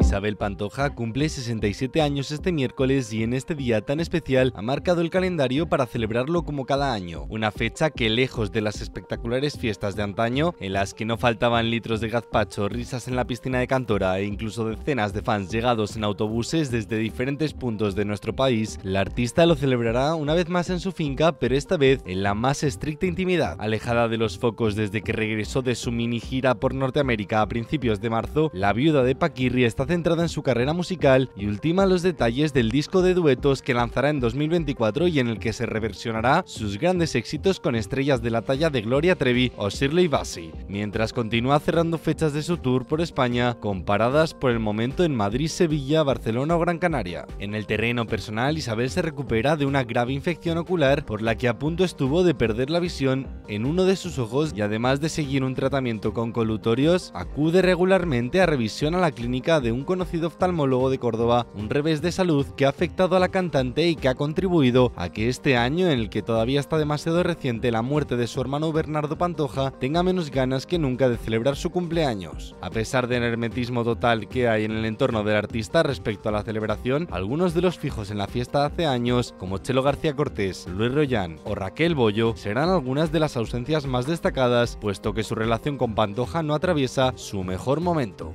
Isabel Pantoja cumple 67 años este miércoles y en este día tan especial ha marcado el calendario para celebrarlo como cada año. Una fecha que, lejos de las espectaculares fiestas de antaño, en las que no faltaban litros de gazpacho, risas en la piscina de Cantora e incluso decenas de fans llegados en autobuses desde diferentes puntos de nuestro país, la artista lo celebrará una vez más en su finca, pero esta vez en la más estricta intimidad. Alejada de los focos desde que regresó de su mini gira por Norteamérica a principios de marzo, la viuda de Paquirri está centrada en su carrera musical y ultima los detalles del disco de duetos que lanzará en 2024 y en el que se reversionará sus grandes éxitos con estrellas de la talla de Gloria Trevi o Shirley Bassey, mientras continúa cerrando fechas de su tour por España con paradas por el momento en Madrid, Sevilla, Barcelona o Gran Canaria. En el terreno personal, Isabel se recupera de una grave infección ocular por la que a punto estuvo de perder la visión en uno de sus ojos y, además de seguir un tratamiento con colutorios, acude regularmente a revisión a la clínica de un conocido oftalmólogo de Córdoba, un revés de salud que ha afectado a la cantante y que ha contribuido a que este año, en el que todavía está demasiado reciente la muerte de su hermano Bernardo Pantoja, tenga menos ganas que nunca de celebrar su cumpleaños. A pesar del hermetismo total que hay en el entorno del artista respecto a la celebración, algunos de los fijos en la fiesta de hace años, como Chelo García Cortés, Luis Rollán o Raquel Bollo, serán algunas de las ausencias más destacadas, puesto que su relación con Pantoja no atraviesa su mejor momento.